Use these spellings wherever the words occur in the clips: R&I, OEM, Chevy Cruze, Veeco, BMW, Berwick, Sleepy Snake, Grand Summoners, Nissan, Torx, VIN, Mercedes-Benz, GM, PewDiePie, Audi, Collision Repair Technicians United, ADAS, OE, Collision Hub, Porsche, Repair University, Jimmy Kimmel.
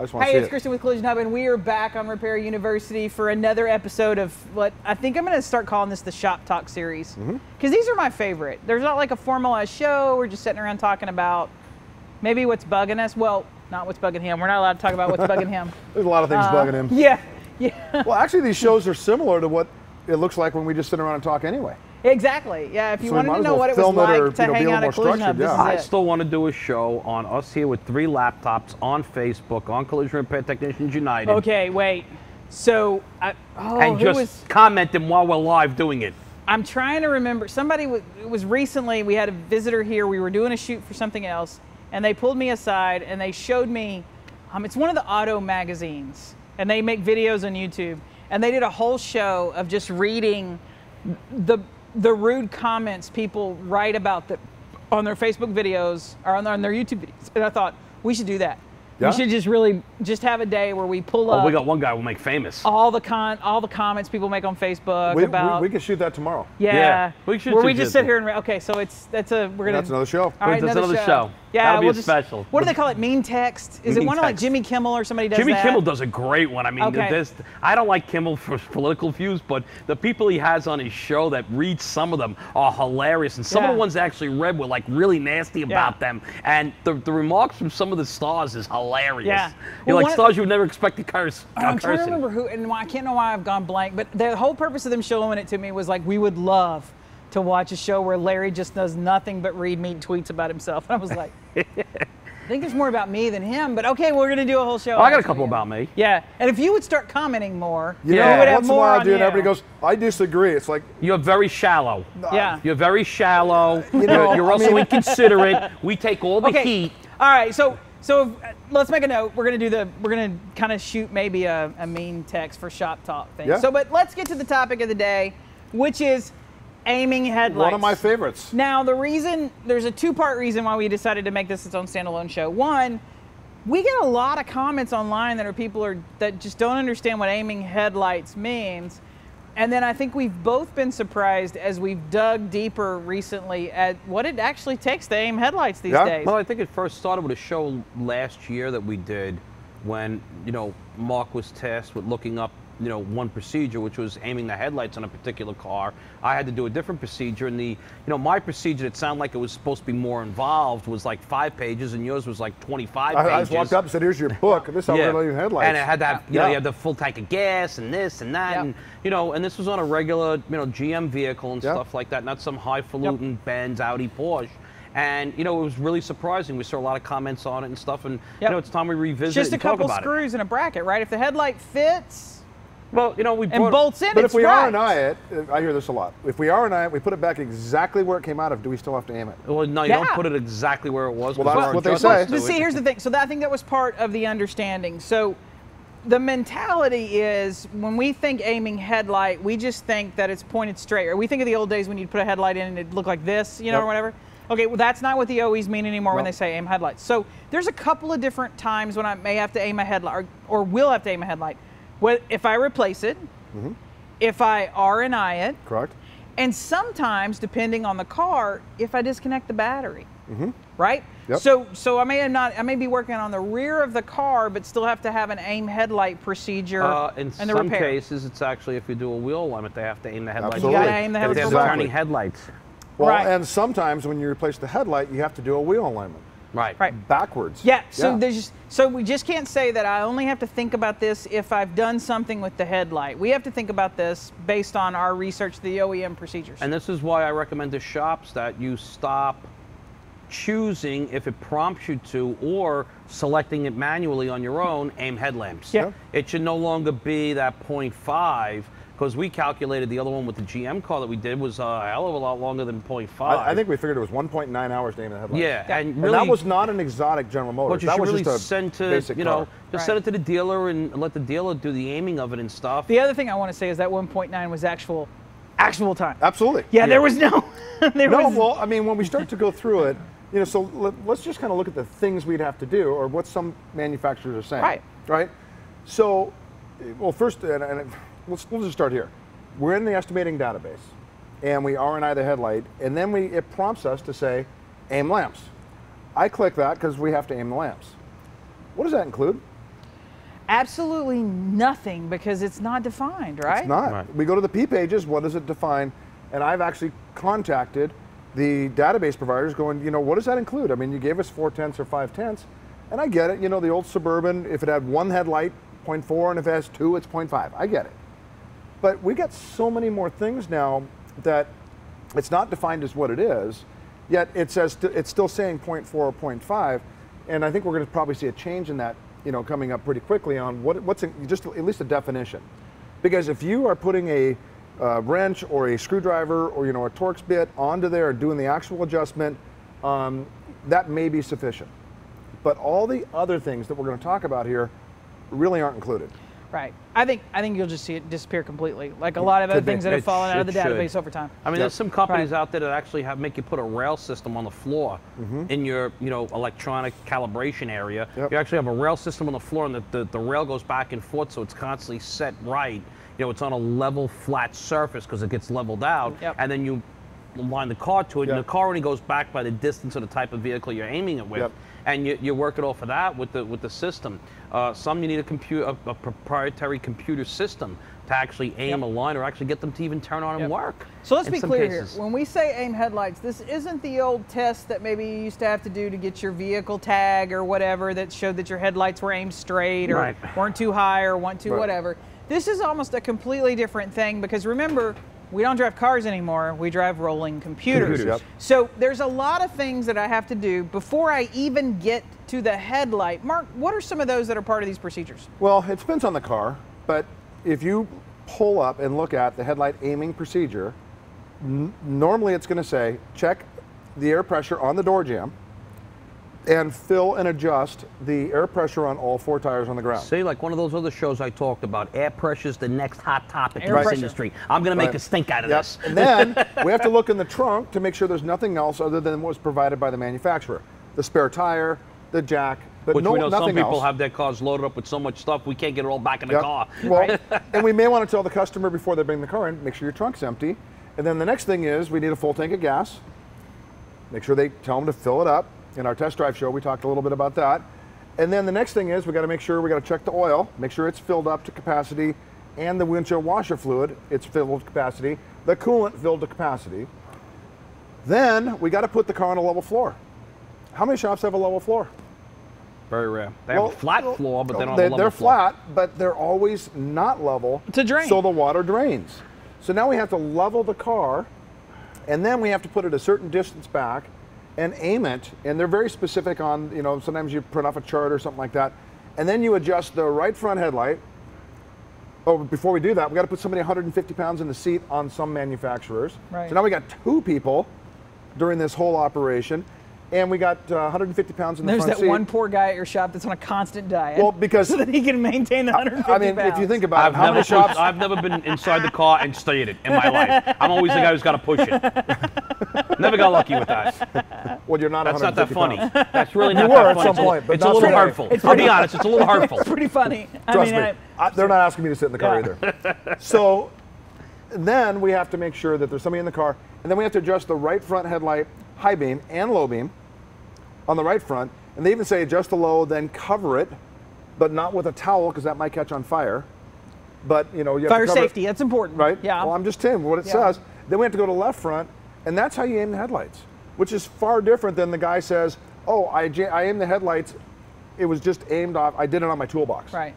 I just want to see it. Hey, it's Christian with Collision Hub, and we are back on Repair University for another episode of what I think I'm going to start calling this the Shop Talk series, because these are my favorite. There's not like a formalized show. We're just sitting around talking about maybe what's bugging us. Well, not what's bugging him. We're not allowed to talk about what's bugging him. There's a lot of things bugging him. Yeah, yeah. Well, actually, these shows are similar to what it looks like when we just sit around and talk anyway. Exactly. Yeah. If you wanted to know what it was like to hang out at Collision Hub, this is it. I still want to do a show on us here with three laptops on Facebook on Collision Repair Technicians United. Okay, wait. So, and just commenting while we're live doing it. I'm trying to remember. Somebody was recently. We had a visitor here. We were doing a shoot for something else, and they pulled me aside and they showed me. It's one of the auto magazines, and they make videos on YouTube. And they did a whole show of just reading the rude comments people write about on their Facebook videos or on their YouTube videos. And I thought, we should do that. Yeah. We should just have a day where we pull up. We got one guy we'll make famous. All the comments people make on Facebook about. We can shoot that tomorrow. Yeah. We should. Where we just sit here and okay, so that's another show. All right, that's another show. Yeah, that'll be a special. What do they call it? Mean text? Is it one like Jimmy Kimmel or somebody does that? Jimmy Kimmel does a great one. I mean, I don't like Kimmel for his political views, but the people he has on his show that read some of them are hilarious, and some of the ones I actually read were like really nasty about them, and the remarks from some of the stars is hilarious. Yeah, you're like stars you would never expect to curse. I'm trying to remember who, and I can't know why I've gone blank, but the whole purpose of them showing it to me was like, we would love to watch a show where Larry just does nothing but read mean tweets about himself. And I was like, I think there's more about me than him, but okay, we're gonna do a whole show. Oh, I got a couple about me. Yeah, and if you would start commenting more, you know, we would have more on you. Everybody goes, I disagree. It's like, you're very shallow. Yeah. You're very shallow. You know, you're also inconsiderate. We take all the heat. All right, so let's make a note. We're gonna kind of shoot maybe a mean text for Shop Talk thing. Yeah. So, but let's get to the topic of the day, which is aiming headlights. One of my favorites. Now, the reason, there's a two-part reason why we decided to make this its own standalone show. One, we get a lot of comments online that people that just don't understand what aiming headlights means. And then I think we've both been surprised as we've dug deeper recently at what it actually takes to aim headlights these days. Well, I think it first started with a show last year that we did when, you know, Mark was tasked with looking up, you know, one procedure, which was aiming the headlights on a particular car. I had to do a different procedure, and my procedure that sounded like it was supposed to be more involved was like 5 pages, and yours was like 25 pages. I just walked up and said, here's your book, this is how we're going to do headlights. And it had to have, you know, you had the full tank of gas, and this and that, and, you know, and this was on a regular, you know, GM vehicle and stuff like that, not some highfalutin Benz, Audi, Porsche. And, you know, it was really surprising. We saw a lot of comments on it and stuff, and, you know, it's time we revisit it and talk about it. Just a couple screws and a bracket, right? If the headlight fits, well, you know, if we R&I it, I hear this a lot. If we R&I it, we put it back exactly where it came out of. Do we still have to aim it? Well, no, you don't put it exactly where it was. Well, that's what they say. But see, here's the thing. So I think that was part of the understanding. So the mentality is when we think aiming headlight, we just think that it's pointed straight. Or we think of the old days when you'd put a headlight in and it looked like this, you know, or whatever. Okay, well, that's not what the OEs mean anymore when they say aim headlights. So there's a couple of different times when I may have to aim a headlight or will have to aim a headlight. Well, if I replace it, if I R&I it, correct, and sometimes, depending on the car, if I disconnect the battery, right? Yep. So I may be working on the rear of the car, but still have to have an aim headlight procedure. In some cases, it's actually if you do a wheel alignment, they have to aim the headlights. Absolutely. You gotta aim the headlights. They have turning headlights. Well, and sometimes when you replace the headlight, you have to do a wheel alignment. Right. Backwards. Yeah. So we just can't say that I only have to think about this if I've done something with the headlight. We have to think about this based on our research, the OEM procedures. And this is why I recommend to shops that you stop choosing if it prompts you to, or selecting it manually on your own, aim headlamps. Yeah. It should no longer be that 0.5. Because we calculated the other one with the GM car that we did was a hell of a lot longer than 0.5. I think we figured it was 1.9 hours to aim the headlights. Yeah, and that was not an exotic General Motors. That was really just a send it to the dealer and let the dealer do the aiming of it and stuff. The other thing I want to say is that 1.9 was actual time. Absolutely. Yeah, there was no. Well, I mean, when we start to go through it, you know, so let's just kind of look at the things we'd have to do or what some manufacturers are saying. Right. So, well, first and we'll just start here. We're in the estimating database, and we R&I the headlight, and then it prompts us to say, aim lamps. I click that because we have to aim the lamps. What does that include? absolutely nothing because it's not defined, right? It's not. Right. We go to the P pages, what does it define? And I've actually contacted the database providers going, you know, what does that include? I mean, you gave us 4/10 or 5/10, and I get it. You know, the old Suburban, if it had one headlight, 0.4, and if it has two, it's 0.5. I get it. But we got so many more things now that it's not defined as what it is, yet it says it's still saying 0.4 or 0.5, and I think we're going to probably see a change in that, you know, coming up pretty quickly on what's in, just at least a definition. Because if you are putting a wrench or a screwdriver or, you know, a Torx bit onto there doing the actual adjustment, that may be sufficient. But all the other things that we're going to talk about here really aren't included. Right. I think you'll just see it disappear completely, like a lot of other things that have fallen out of the database over time. I mean, there's some companies out there that actually make you put a rail system on the floor in your, you know, electronic calibration area. Yep. You actually have a rail system on the floor, and the rail goes back and forth, so it's constantly set right. You know, it's on a level, flat surface because it gets leveled out, and then you line the car to it, and the car only goes back by the distance of the type of vehicle you're aiming it with. Yep. And you work it off of that with the system. Some you need a proprietary computer system to actually aim a line or actually get them to even turn on and work. So let's be clear here. When we say aim headlights, this isn't the old test that maybe you used to have to do to get your vehicle tag or whatever that showed that your headlights were aimed straight or weren't too high or whatever. This is almost a completely different thing because remember, we don't drive cars anymore, we drive rolling computers. So there's a lot of things that I have to do before I even get to the headlight. Mark, what are some of those that are part of these procedures? Well, it depends on the car, but if you pull up and look at the headlight aiming procedure, normally it's gonna say, check the air pressure on the door jamb and fill and adjust the air pressure on all four tires on the ground. See, like one of those other shows I talked about, air pressure's the next hot topic in this industry. I'm gonna make a stink out of this. And then we have to look in the trunk to make sure there's nothing else other than what's provided by the manufacturer. The spare tire, the jack, but which we know some people have their cars loaded up with so much stuff, we can't get it all back in the car. Well, and we may wanna tell the customer before they bring the car in, make sure your trunk's empty. And then the next thing is, we need a full tank of gas. Make sure they tell them to fill it up. In our test drive show, we talked a little bit about that. And then the next thing is we gotta check the oil, make sure it's filled up to capacity, and the windshield washer fluid, it's filled to capacity, the coolant filled to capacity. Then we gotta put the car on a level floor. How many shops have a level floor? Very rare. They have a flat floor, but they don't have a level floor. They're flat, but they're always not level. To drain. So the water drains. So now we have to level the car, and then we have to put it a certain distance back and aim it, and they're very specific on, you know, sometimes you print off a chart or something like that, and then you adjust the right front headlight. Oh, before we do that, we got to put somebody 150 pounds in the seat on some manufacturers. Right. So now we got two people during this whole operation, and we got 150 pounds in the front seat. There's that one poor guy at your shop that's on a constant diet. Well, because so that he can maintain the 150 pounds. If you think about it, how many shops? I've never been inside the car and studied it in my life. I'm always the guy who's got to push it. Never got lucky with that. Well, you're not. That's not that funny. Pounds. That's really not that funny. At some point, but it's a little hurtful. I'll be honest. It's a little hurtful. It's pretty funny. Trust me. They're not asking me to sit in the car either. So then we have to make sure that there's somebody in the car, and then we have to adjust the right front headlight, high beam and low beam on the right front, and they even say adjust the low, then cover it, but not with a towel because that might catch on fire. But you know, you have fire to safety, that's important, right? Yeah. Well, I'm just telling you what it says. Then we have to go to left front, and that's how you aim the headlights, which is far different than the guy says, "Oh, I aimed the headlights. It was just aimed off. I did it on my toolbox." Right.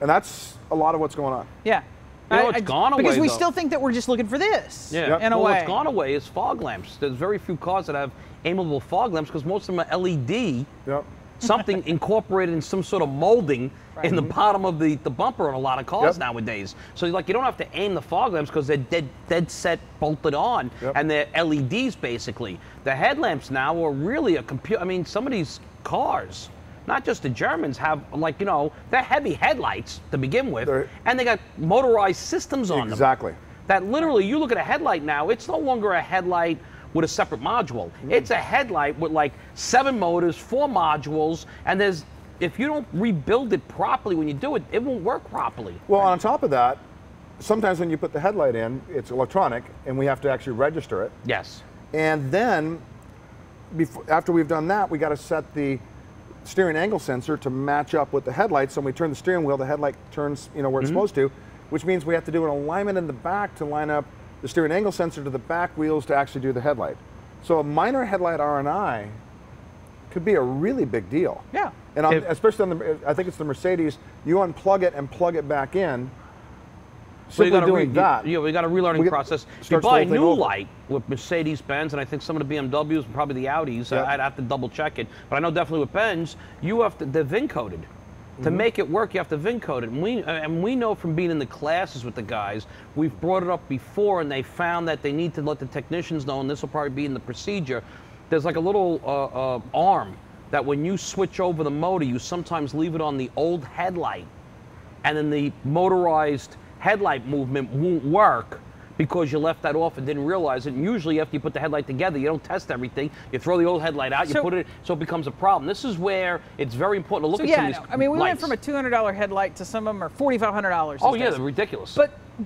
And that's a lot of what's going on. Yeah. You know, it's gone away, because we still think that we're just looking for this. Yeah. Yep. In a way. What's gone away is fog lamps. There's very few cars that have aimable fog lamps because most of them are LED. Yep. Something incorporated in some sort of molding in the bottom of the bumper on a lot of cars nowadays. So like you don't have to aim the fog lamps because they're dead set bolted on and they're LEDs basically. The headlamps now are really a computer. I mean, some of these cars, not just the Germans, have, like, you know, they're heavy headlights to begin with, and they got motorized systems on them. Exactly. That literally, you look at a headlight now, it's no longer a headlight with a separate module. It's a headlight with like 7 motors, 4 modules, and there's, if you don't rebuild it properly when you do it, it won't work properly. Well, on top of that, sometimes when you put the headlight in, it's electronic, and we have to actually register it. Yes. And then, after we've done that, we got to set the steering angle sensor to match up with the headlights. So when we turn the steering wheel, the headlight turns, you know, where it's supposed to, which means we have to do an alignment in the back to line up the steering angle sensor to the back wheels to actually do the headlight. So a minor headlight R&I could be a really big deal. Yeah. And on, especially on the, I think it's the Mercedes, you unplug it and plug it back in. So you got a relearning process. You buy a new light with Mercedes-Benz, and I think some of the BMWs and probably the Audis. Yep. I'd have to double check it, but I know definitely with Benz, you have to, they're VIN coded. To make it work, you have to VIN code it. And we know from being in the classes with the guys, we've brought it up before, and they found that they need to let the technicians know, and this will probably be in the procedure. There's like a little arm that when you switch over the motor, you sometimes leave it on the old headlight, and then the motorized headlight movement won't work because you left that off and didn't realize it. And usually after you put the headlight together, you don't test everything. You throw the old headlight out, you put it, so it becomes a problem. This is where it's very important to look at some of these lights. Went from a $200 headlight to some of them are $4,500. Oh yeah, they're ridiculous.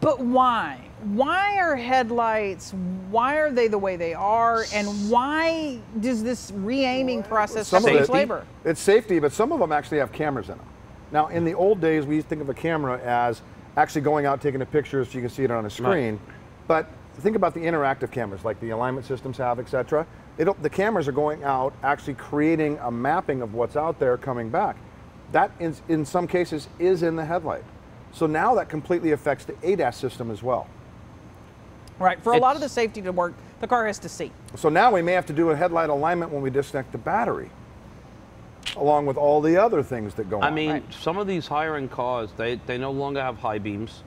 But why? Why are headlights, why are they the way they are? And why does this re-aiming process take labor? It's safety, but some of them actually have cameras in them. Now, in the old days, we used to think of a camera as actually going out, taking a picture so you can see it on a screen. Right. But think about the interactive cameras like the alignment systems have, etc. The cameras are going out, actually creating a mapping of what's out there coming back. That, in some cases, is in the headlight. So now that completely affects the ADAS system as well. Right, for a lot of the safety to work, the car has to see. So now we may have to do a headlight alignment when we disconnect the battery, along with all the other things that go on. I mean, some of these higher-end cars, they no longer have high beams.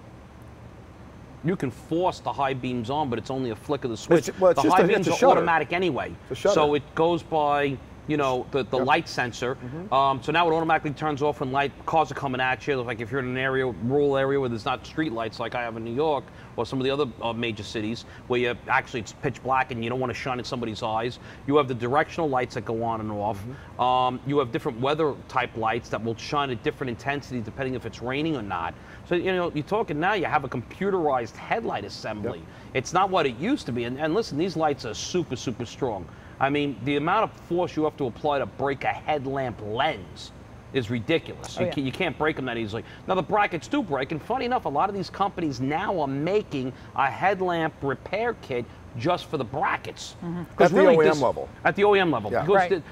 You can force the high beams on, but it's only a flick of the switch. The high beams are automatic anyway. So it goes by, you know, the light sensor. So now it automatically turns off when cars are coming at you. Like if you're in an area, rural area where there's not street lights like I have in New York or some of the other major cities where you actually it's pitch black and you don't want to shine in somebody's eyes. You have the directional lights that go on and off. You have different weather type lights that will shine at different intensities depending if it's raining or not. So, you know, you're talking now you have a computerized headlight assembly. It's not what it used to be. And listen, these lights are super, super strong. I mean, the amount of force you have to apply to break a headlamp lens is ridiculous. You can't break them that easily. Now, the brackets do break, and funny enough, a lot of these companies now are making a headlamp repair kit just for the brackets. At the really OEM level. At the OEM level. Yeah.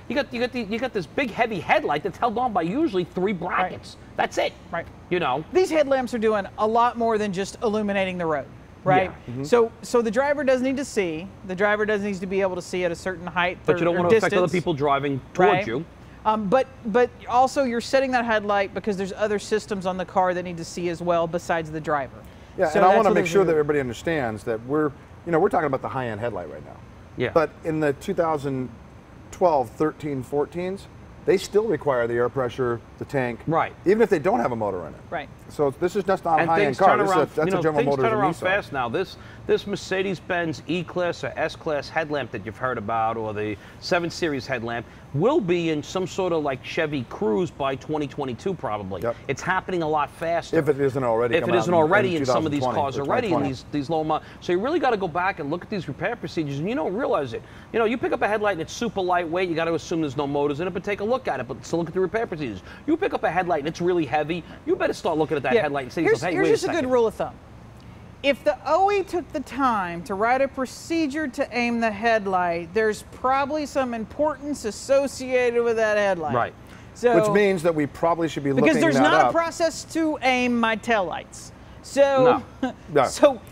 Because you got this big, heavy headlight that's held on by usually three brackets. That's it. You know. These headlamps are doing a lot more than just illuminating the road. So the driver does need to see. The driver does need to be able to see at a certain height, but you don't want to affect other people driving towards you. But also you're setting that headlight because there's other systems on the car that need to see as well besides the driver. Yeah, so and I want to make sure that everybody understands that we're talking about the high-end headlight right now. Yeah. But in the 2012, 13, 14s, they still require the air pressure, the tank, even if they don't have a motor in it. So this is just not a high-end car. That's a General Motors and Nissan. Things turn around fast now. This Mercedes-Benz E-Class or S-Class headlamp that you've heard about, or the 7 Series headlamp, will be in some sort of like Chevy Cruze by 2022 probably. It's happening a lot faster. If it isn't already. If it isn't already in some of these cars already in these low amount. So you really got to go back and look at these repair procedures, and you don't realize it. You know, you pick up a headlight and it's super lightweight. You got to assume there's no motors in it, but take a look at it. But still look at the repair procedures. You pick up a headlight and it's really heavy. You better start looking at that headlight and see. Here's just a good rule of thumb. If the OE took the time to write a procedure to aim the headlight, there's probably some importance associated with that headlight. So, which means that we probably should be looking that up. Because there's not a process to aim my taillights. So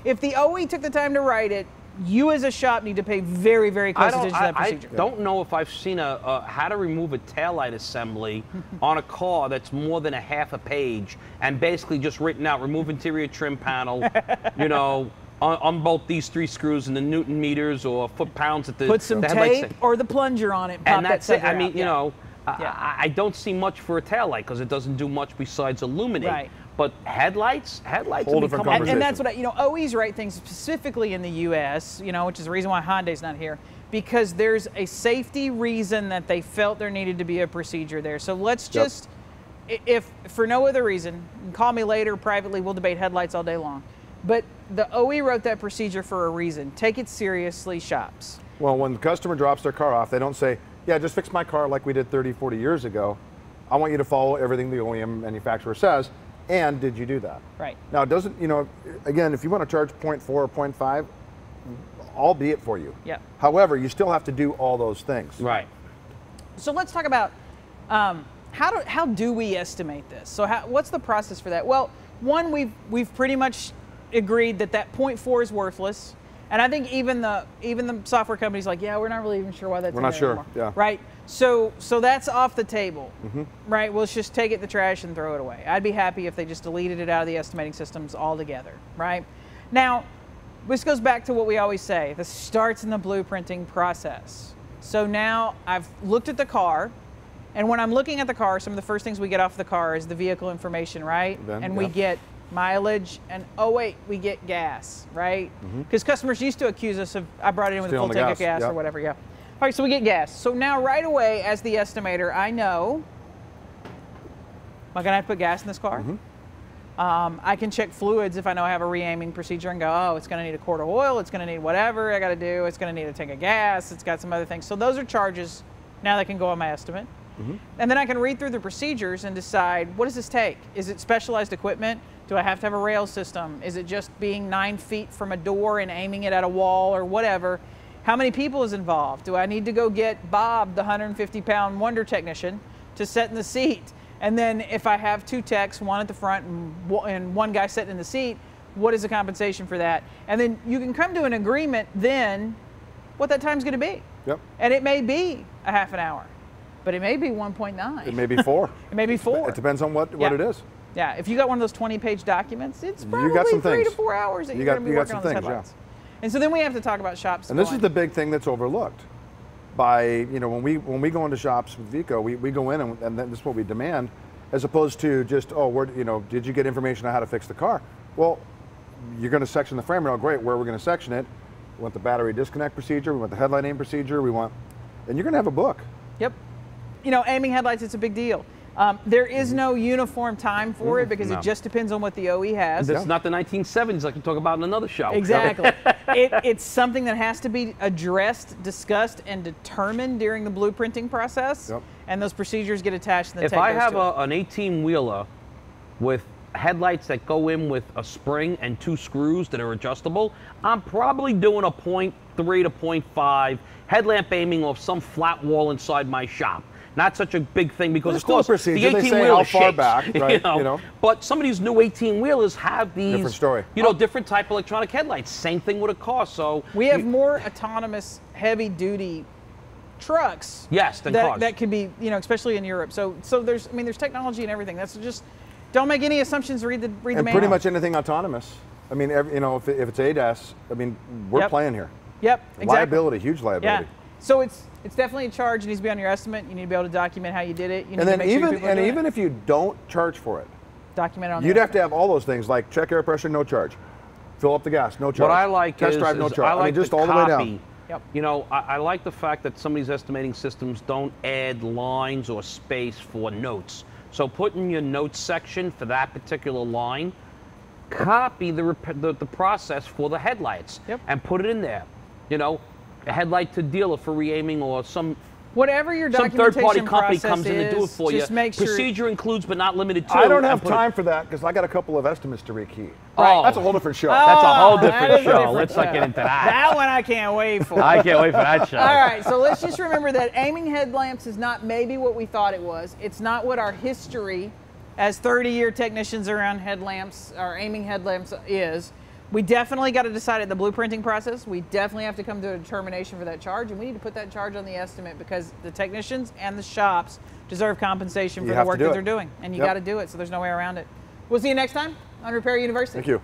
if the OE took the time to write it, you as a shop need to pay very, very close attention to that procedure. I don't know if I've seen how to remove a taillight assembly on a car that's more than a half a page and basically just written out, remove interior trim panel, you know, unbolt these three screws and the Newton meters or foot-pounds at the Put some tape or the plunger on it and pop and that's it. I mean, you know, I don't see much for a taillight because it doesn't do much besides illuminate. But headlights whole different conversation. And that's what OEs write things specifically in the U.S., you know, which is the reason why Hyundai's not here, because there's a safety reason that they felt there needed to be a procedure there. So let's just, if for no other reason, call me later privately, we'll debate headlights all day long. But the OE wrote that procedure for a reason. Take it seriously, shops. Well, when the customer drops their car off, they don't say, yeah, just fix my car like we did 30, 40 years ago. I want you to follow everything the OEM manufacturer says, and did you do that? Right. Now, it doesn't, you know, again, if you want to charge 0.4 or 0.5, I'll be it for you. Yeah. However, you still have to do all those things. Right. So let's talk about how do we estimate this? So what's the process for that? Well, one, we've pretty much agreed that that 0.4 is worthless. And I think even the software company's like, yeah, we're not really even sure why that's. We're not sure. Anymore. Yeah. Right. So that's off the table. Mm-hmm. Right. We'll just take it in the trash and throw it away. I'd be happy if they just deleted it out of the estimating systems altogether. Right. Now, this goes back to what we always say. This starts in the blueprinting process. So now I've looked at the car, and when I'm looking at the car, some of the first things we get off the car is the vehicle information. Right. We get mileage, and oh wait, we get gas, right? Because customers used to accuse us of, I brought it in with a full tank of gas or whatever, yeah. All right, so we get gas. So now right away, as the estimator, I know, am I gonna have to put gas in this car? I can check fluids if I know I have a re-aiming procedure and go, oh, it's gonna need a quart of oil, it's gonna need whatever I gotta do, it's gonna need a tank of gas, it's got some other things. So those are charges now that can go on my estimate. And then I can read through the procedures and decide, what does this take? Is it specialized equipment? Do I have to have a rail system? Is it just being 9 feet from a door and aiming it at a wall or whatever? How many people is involved? Do I need to go get Bob, the 150-pound wonder technician, to sit in the seat? And then if I have two techs, one at the front and one guy sitting in the seat, what is the compensation for that? And then you can come to an agreement then what that time's going to be. Yep. And it may be a half an hour, but it may be 1.9. It may be 4. It may be 4. It depends on what it is. Yeah, if you got one of those 20-page documents, it's probably you got some 3 to 4 hours that you're going to be working on those headlines. Yeah. And so then we have to talk about shops. And this is the big thing that's overlooked. By, you know, when we go into shops with Veeco, we go in and this is what we demand, as opposed to just, oh, you know, did you get information on how to fix the car? Well, you're going to section the frame rail. Great, where are we going to section it? We want the battery disconnect procedure. We want the headlight aim procedure. And you're going to have a book. Yep. You know, aiming headlights, it's a big deal. There is no uniform time for it because it just depends on what the OE has. It's not the 1970s like you talk about in another show. Exactly. It's something that has to be addressed, discussed, and determined during the blueprinting process. Yep. And those procedures get attached. If I have an 18-wheeler with headlights that go in with a spring and 2 screws that are adjustable, I'm probably doing a 0.3 to 0.5 headlamp aiming off some flat wall inside my shop. Not such a big thing because, of course, the 18-wheeler shakes, back, right? You know? But some of these new 18-wheelers have these, different type of electronic headlights. Same thing with a car, so. We have more autonomous, heavy-duty trucks. Yes, than cars. That could be, you know, especially in Europe. So there's, I mean, there's technology and everything. That's just, don't make any assumptions, read the manual. And pretty much anything autonomous. I mean, you know, if it's ADAS, I mean, we're playing here. Yep, exactly. Liability, huge liability. Yeah. So it's definitely a charge. It needs to be on your estimate. You need to be able to document how you did it. You need to make sure if you don't charge for it, document it on. You'd have to have all those things like check air pressure, no charge. Fill up the gas, no charge. What I like test drive, no charge. I like just all the way down. Yep. You know, I like the fact that some of these estimating systems don't add lines or space for notes. So put in your notes section for that particular line. Copy the process for the headlights and put it in there. You know. A headlight to dealer for re-aiming or some whatever your documentation third party company comes in and do it for you. Make sure procedure includes but not limited to. I don't have time for that because I got a couple of estimates to rekey. Right. Oh, that's a whole different show. Oh, that's a whole different show. Let's not get into that. That one I can't wait for. I can't wait for that show. All right, so let's just remember that aiming headlamps is not maybe what we thought it was. It's not what our history as 30-year technicians around headlamps or aiming headlamps is. We definitely got to decide at the blueprinting process. We definitely have to come to a determination for that charge, and we need to put that charge on the estimate because the technicians and the shops deserve compensation for the work that they're doing, and you got to do it, so there's no way around it. We'll see you next time on Repair University. Thank you.